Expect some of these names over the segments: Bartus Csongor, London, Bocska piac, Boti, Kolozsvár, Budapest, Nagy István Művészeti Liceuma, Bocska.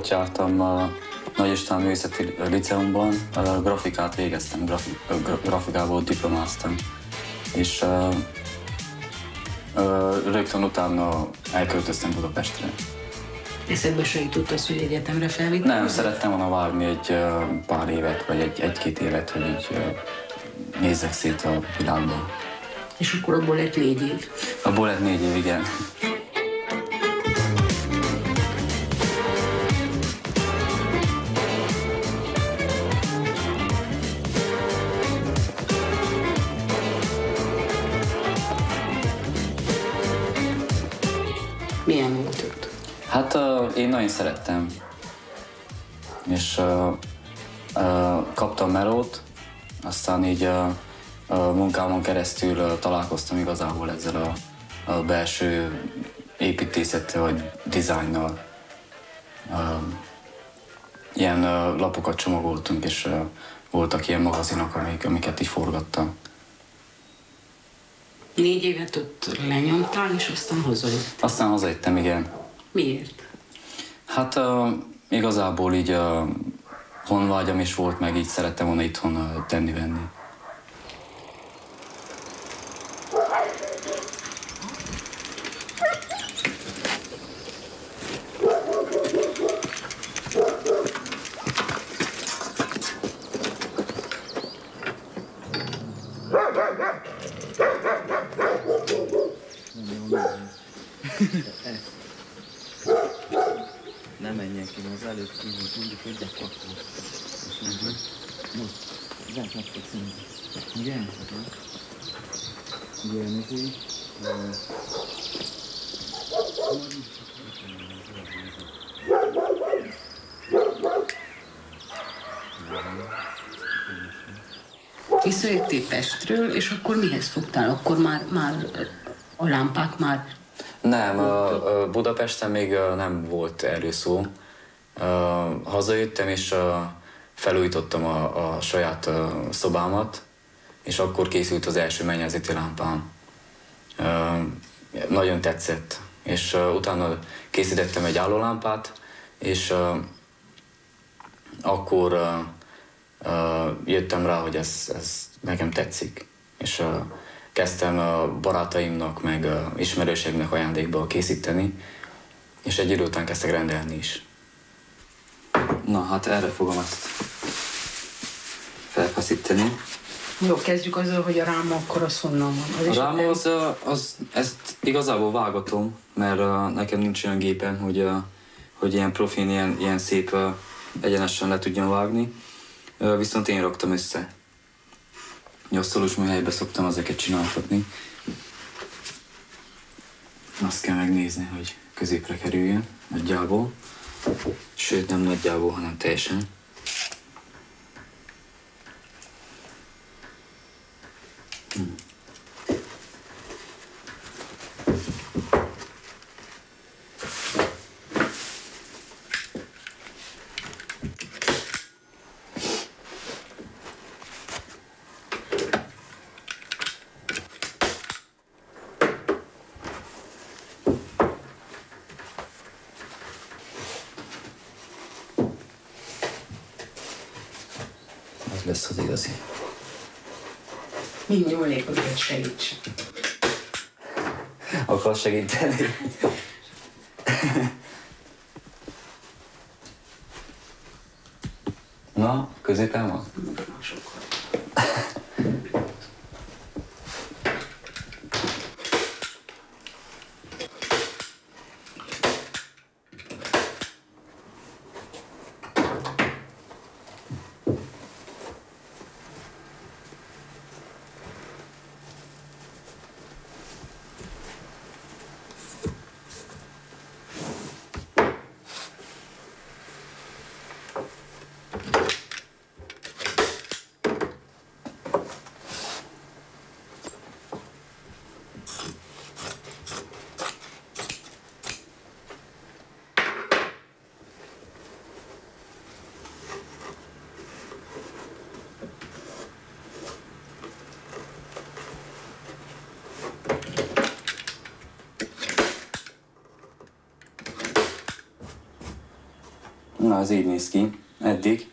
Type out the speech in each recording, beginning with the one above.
ott jártam a Nagy István Művészeti Liceumban, grafikát végeztem, grafikából diplomáztam. És rögtön utána elköltöztem Budapestre. Eszedbe se jutott az, hogy egyetemre felvittem? Nem, szerettem volna várni egy pár évet, vagy egy-két évet, hogy így nézzek szét a világban. És akkor abból lett 4 év? Abból lett 4 év, igen. Milyen volt őt? Hát én nagyon szerettem. És kaptam melót, aztán így a munkámon keresztül találkoztam igazából ezzel a belső építészettel vagy dizájnnal. Ilyen lapokat csomagoltunk, és voltak ilyen magazinok, amiket így forgattam. 4 évet ott lenyomtál, és aztán hazajöttem. Aztán hazajöttem, igen. Miért? Hát igazából így honvágyam is volt, meg így szerettem volna itthon tenni-venni. Nem menjen ki, mert az előtt ki volt, mondjuk, hogy de kaptam. Most megvan. Most, zártnak szintén. Ugye? Ugye, ez így. Visszajöttél Pestről, és akkor mihez fogtál? Akkor már a lámpák már... Nem, Budapesten még nem volt előszó. Hazajöttem és felújítottam a saját szobámat, és akkor készült az első mennyezeti lámpám. Nagyon tetszett, és utána készítettem egy állólámpát, és akkor jöttem rá, hogy ez nekem tetszik. És kezdtem a barátaimnak, meg ismerőségnek ajándékba készíteni, és egy idő után kezdtek rendelni is. Na, hát erre fogom ezt felfeszíteni. Jó, kezdjük azzal, hogy a ráma akkor az honnan van. A ráma az ezt igazából vágatom, mert nekem nincs olyan gépen, hogy ilyen profin, ilyen szép egyenesen le tudjam vágni. Viszont én raktam össze. Nyosszolós műhelyben szoktam ezeket csináltatni. Azt kell megnézni, hogy középre kerüljön, nagyjából. Sőt, nem nagyjából, hanem teljesen. Lesz az igazi. Mind jól lépőket segíts. Akar segíteni? Na, középen van? Sokkal. Na, az így néz ki eddig.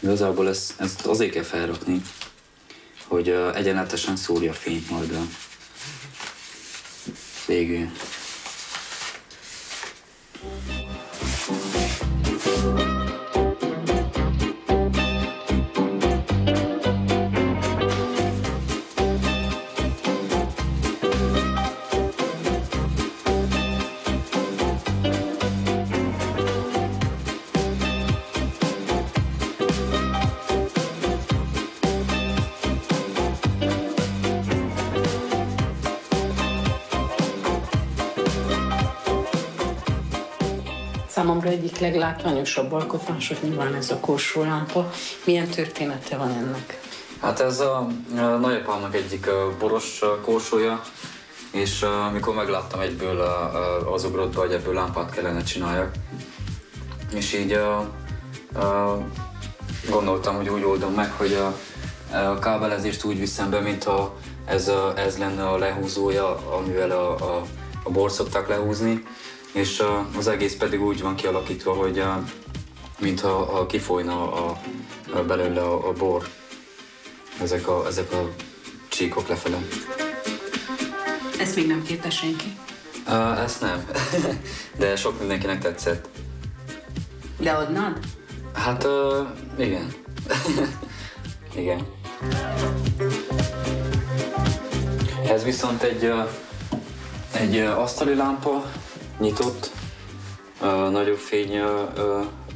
Igazából ezt azért kell felrakni, hogy egyenletesen szúrja a fényt majd a végül. Számomra egyik leglátványosabb alkotás, hogy nyilván ez a korsó lámpa. Milyen története van ennek? Hát ez a nagyapámnak egyik boros korsója, és mikor megláttam egyből az ugrodba, hogy ebből lámpát kellene csináljak, és így gondoltam, hogy úgy oldom meg, hogy a kábelezést úgy viszem be, mintha ez lenne a lehúzója, amivel a bort szokták lehúzni. És az egész pedig úgy van kialakítva, hogy mintha kifolyna belőle a bor, ezek a csíkok lefele. Ezt még nem kérte senki? Ezt nem, de sok mindenkinek tetszett. De adnád? Hát igen. Igen. Ez viszont egy asztali lámpa, nyitott, nagyobb fény,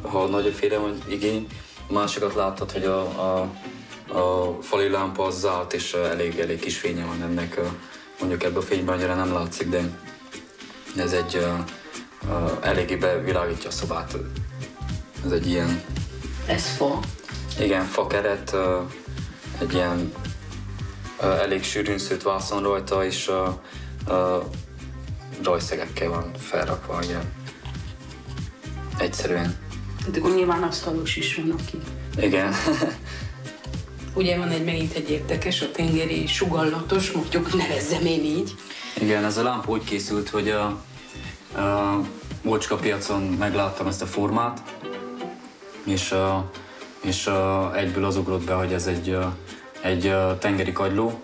ha nagyobb fényre van igény. Másikat láttad, hogy a fali lámpa az zárt, és elég kis fénye van ennek. Mondjuk ebben a fényben annyira nem látszik, de ez eléggé bevilágítja a szobát. Ez egy ilyen... Ez fa? Igen, fa keret, egy ilyen elég sűrűn szőtt vászon rajta, és rajszegekkel van felrakva, ugye. Egyszerűen. Tehát akkor nyilván asztalos is van, aki. Igen. Ugye van megint egy érdekes, a tengeri sugallatos, mondjuk nevezzem én így. Igen, ez a lámpa úgy készült, hogy a Bocska piacon megláttam ezt a formát, és egyből az ugrott be, hogy ez egy tengeri kagyló,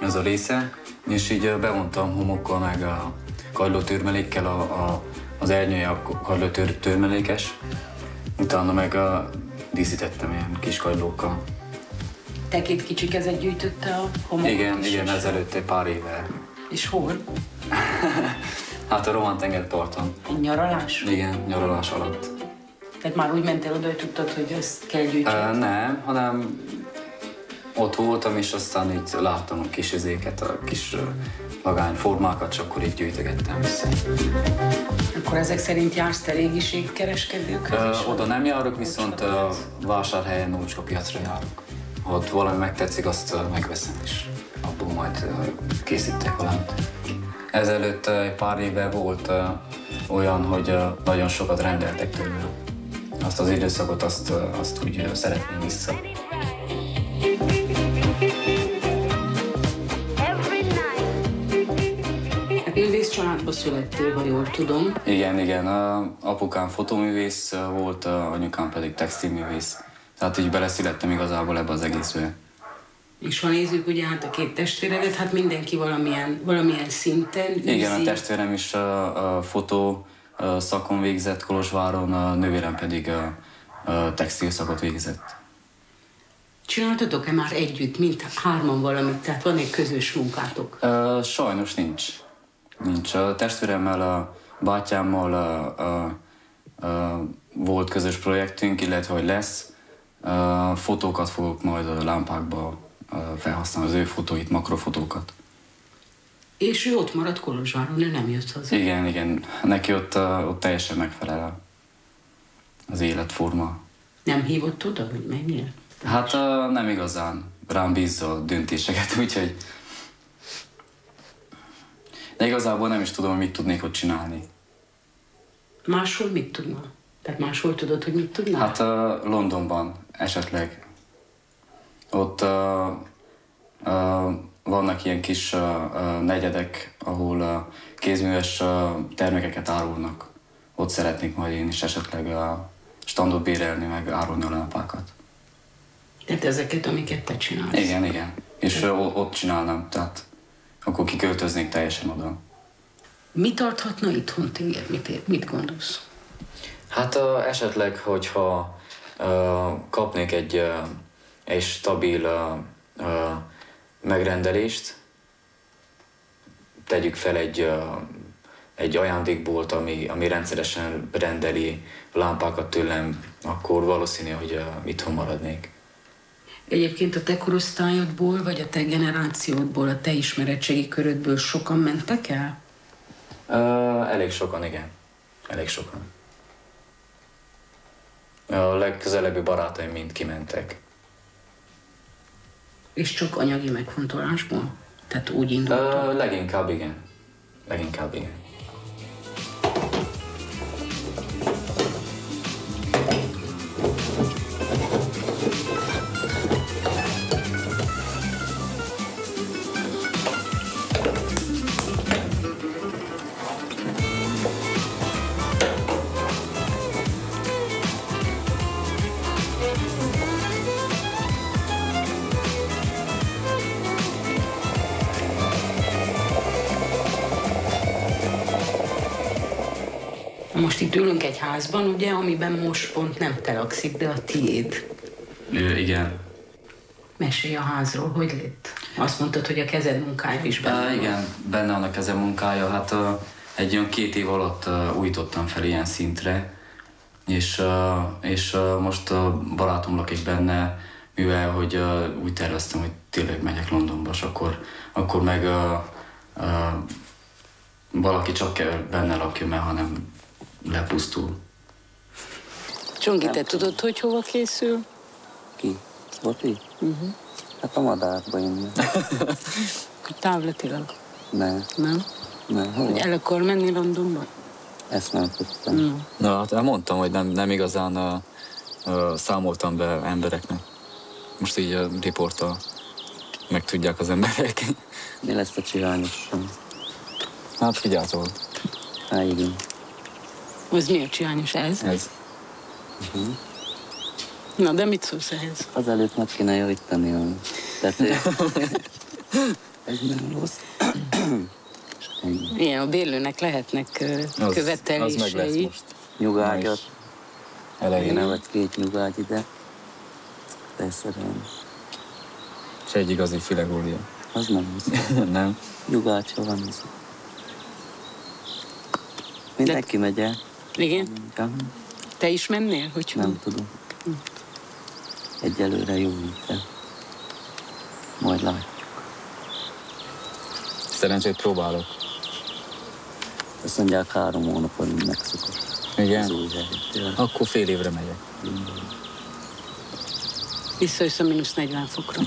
ez a része, és így bevontam homokkal meg a kagylótörmelékkel, az ernyője a kagylótörmelékes, utána meg díszítettem ilyen kis kagylókkal. Te két kicsik ezzel gyűjtötte a homokat? Igen, ezelőtt egy pár éve. És hol? Hát a román tengerparton. Nyaralás? Igen, nyaralás alatt. Tehát már úgy mentél oda, hogy tudtad, hogy ezt kell gyűjteni? Nem, hanem ott voltam, és aztán így láttam a kis izéket, a kis magányformákat, és akkor így gyűjtögettem vissza. Akkor ezek szerint jársz te régiségkereskedőkhöz? Oda nem járok, viszont a vásárhelyen, Bocska piacra járok. Ha ott valami megtetszik, azt megveszem, és abból majd készítek valamit. Ezelőtt egy pár éve volt olyan, hogy nagyon sokat rendeltek tőlem. Azt az időszakot, azt úgy szeretném vissza. Művész családba születtél, ha jól tudom. Igen. Apukám fotoművész volt, anyukám pedig textilművész. Tehát így beleszülettem igazából ebbe az egészbe. És ha nézzük ugye hát a két testvéredet, hát mindenki valamilyen szinten űzi. Igen, a testvérem is a fotó szakon végzett Kolozsváron, a nővérem pedig a textil szakot végzett. Csináltatok-e már együtt, mint hárman valamit? Tehát van egy közös munkátok? Sajnos nincs. Nincs. A testvéremmel, a bátyámmal volt közös projektünk, illetve hogy lesz. Fotókat fogok majd a lámpákba felhasználni, az ő fotóit, makrofotókat. És ő ott maradt Kolozsváron, ő nem jött haza. Igen. Neki ott teljesen megfelel az életforma. Nem hívott oda, hogy menjél? Hát nem igazán. Rám bízza a döntéseket, úgyhogy... De igazából nem is tudom, mit tudnék ott csinálni. Máshol mit tudnál? Tehát máshol tudod, hogy mit tudnál? Hát Londonban esetleg. ott vannak ilyen kis negyedek, ahol kézműves termékeket árulnak. Ott szeretnék majd én is esetleg standot bérelni, meg árulni a lámpákat. Tehát ezeket, amiket te csinálsz? Igen, igen. És ott csinálnám, tehát akkor kiköltöznék teljesen oda. Mi tarthatna itthon téged? Mit gondolsz? Hát esetleg, hogyha kapnék egy stabil megrendelést, tegyük fel egy ajándékbolt, ami rendszeresen rendeli lámpákat tőlem, akkor valószínű, hogy itthon maradnék. Egyébként a te korosztályodból, vagy a te generációdból, a te ismeretségi körödből sokan mentek el? Elég sokan, igen. Elég sokan. A legközelebbi barátaim mind kimentek. És csak anyagi megfontolásból? Tehát úgy indultál? Leginkább igen. Leginkább igen. Most itt ülünk egy házban, ugye, amiben most pont nem te lakszik, de a tiéd. Igen. Mesélj a házról, hogy lett? Azt mondtad, hogy a kezed munkája is benne van. Igen, benne van a kezed munkája. Hát egy olyan 2 év alatt újítottam fel ilyen szintre, és most barátom lakik benne, mivel hogy úgy terveztem, hogy tényleg megyek Londonba, és akkor meg valaki csak kell benne lakjon, mert hanem lepusztul. Csongi, te tudod, hogy hova készül? Ki? Boti? Hát a madárba jönne. Távlatilag? Nem. Nem? Nem, hova? El akar menni Londonba? Ezt nem tudtam. Nem. Na, hát elmondtam, hogy nem igazán számoltam be embereknek. Most így a riporttal megtudják az emberek. Mi lesz a csilányosság? Hát figyelzol. Hát igen. Az miért csináljuk ez? Ez. Na, de mit szólsz ehhez? Azelőtt meg kéne javítani a tetőt. Ez nem rossz. Igen, a bérlőnek lehetnek követelései. Az meg lesz most. Nyugágyat. Elején nevet 2 nyugágy ide. De szerelem. És egy igazi filególia. Az nem rossz. Nem. Nyugágy, ha van az. Mindenki megy el. Igen? Te is mennél? Hogy nem tudom. Egyelőre jó, mint te. Majd látjuk. Szerencsét próbálok. Azt mondják, 3 hónapon megszokott. Igen? Akkor fél évre megyek. Visszajössz a -40 fokra.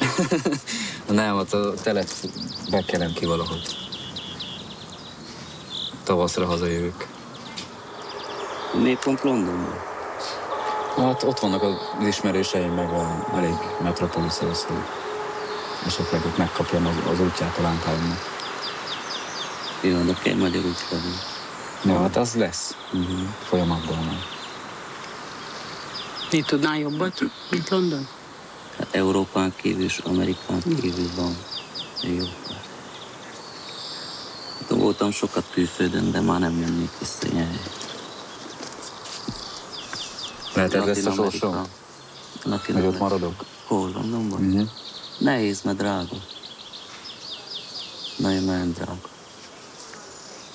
Nem, ott a telet bekelem ki valahogy. Tavaszra hazajövök. Miért pont Londonban? Hát ott vannak az ismerőseim, meg elég metropoliszhoz, hogy esetleg ott megkapjam az útját a lántáimnak. Jó, de kell magyar útfelé. Jó, hát az lesz. Folyamatban van. Így tudnál jobbat, mint London? Hát Európán kívül és Amerikán kívül van jobb. Voltam sokat külföldön, de már nem mennék vissza ilyen. Lehet ez lesz a sorsom? Hogy ott maradok? Hol van, nem van. Nehéz, mert drága. Nagyon drága.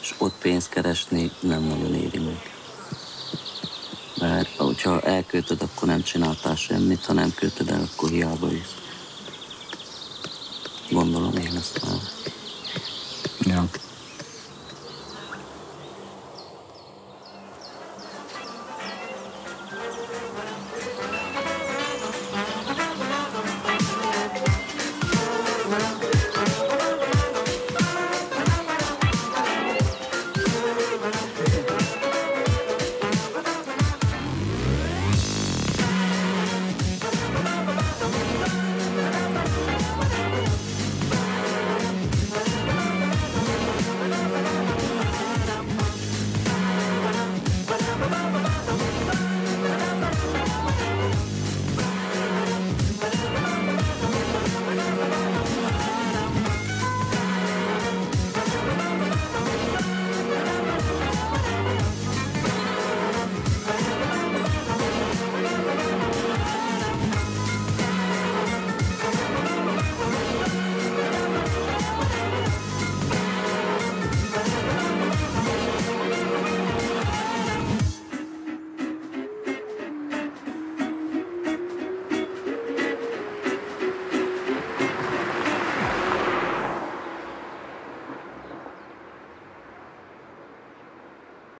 És ott pénzt keresni nem nagyon éri meg. Mert ha elköltöd, akkor nem csináltál semmit, ha nem költöd el, akkor hiába is. Gondolom én ezt már. Ja.